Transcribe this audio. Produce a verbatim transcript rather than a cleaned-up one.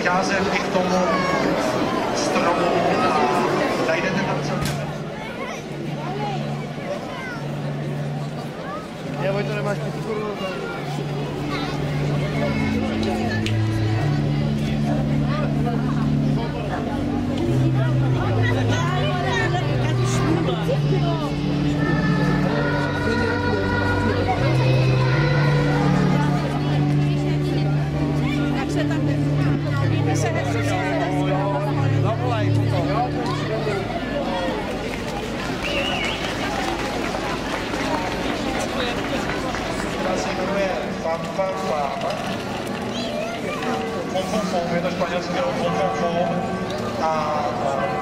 přicházet i k tomu stromu a najdete tam celkem. Já Vojto, nemáš pětikuru? Pom, pom, pom, je to španělského pom, pom, pom a